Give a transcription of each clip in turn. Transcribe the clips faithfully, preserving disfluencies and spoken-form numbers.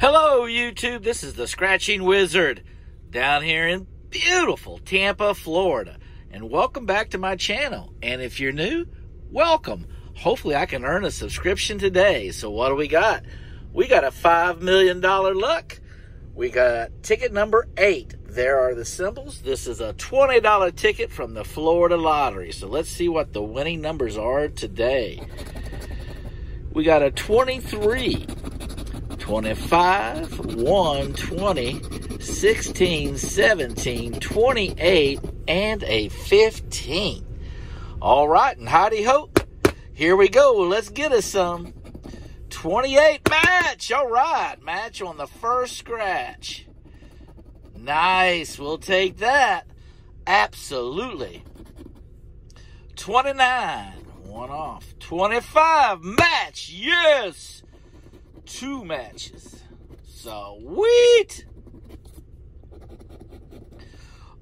Hello, YouTube. This is the Scratching Wizard down here in beautiful Tampa, Florida. And welcome back to my channel. And if you're new, welcome. Hopefully I can earn a subscription today. So what do we got? We got a five million dollar luck. We got ticket number eight. There are the symbols. This is a twenty dollar ticket from the Florida Lottery. So let's see what the winning numbers are today. We got a twenty-three. twenty-five, one, twenty, sixteen, seventeen, twenty-eight, and a fifteen. All right, and howdy ho. Here we go. Let's get us some. twenty-eight match. All right, match on the first scratch. Nice. We'll take that. Absolutely. twenty-nine. One off. twenty-five match. Yes. Two matches. Sweet.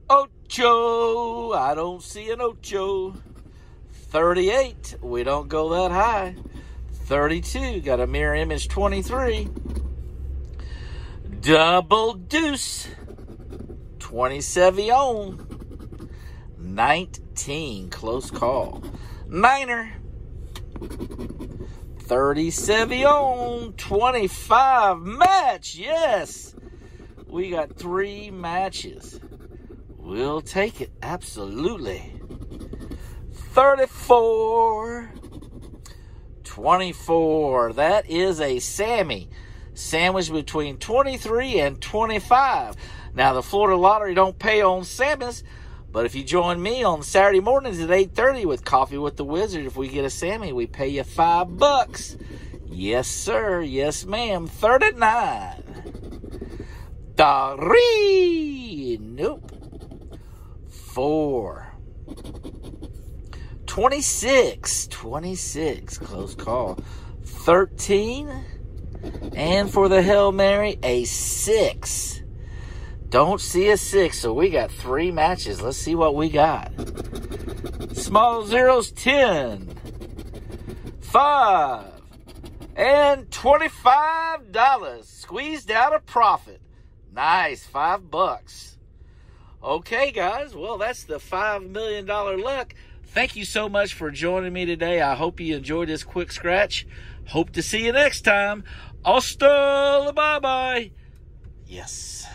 Ocho. I don't see an ocho. thirty-eight. We don't go that high. thirty-two. Got a mirror image twenty-three. Double deuce. twenty-seven. nineteen. Close call. Niner. thirty-seven on twenty-five match. Yes. We got three matches. We'll take it. Absolutely. thirty-four. twenty-four. That is a Sammy. Sandwiched between twenty-three and twenty-five. Now, the Florida Lottery don't pay on Sammys, but if you join me on Saturday mornings at eight thirty with Coffee with the Wizard, if we get a Sammy, we pay you five bucks. Yes, sir. Yes, ma'am. thirty-nine. Three. Nope. Four. twenty-six. twenty-six. Close call. thirteen. And for the Hail Mary, a six. Don't see a six, so we got three matches. Let's see what we got. Small zeros, ten, five, and twenty-five dollars. Squeezed out a profit. Nice, five bucks. Okay, guys, well, that's the five million dollar luck. Thank you so much for joining me today. I hope you enjoyed this quick scratch. Hope to see you next time. Hasta la bye-bye. Yes.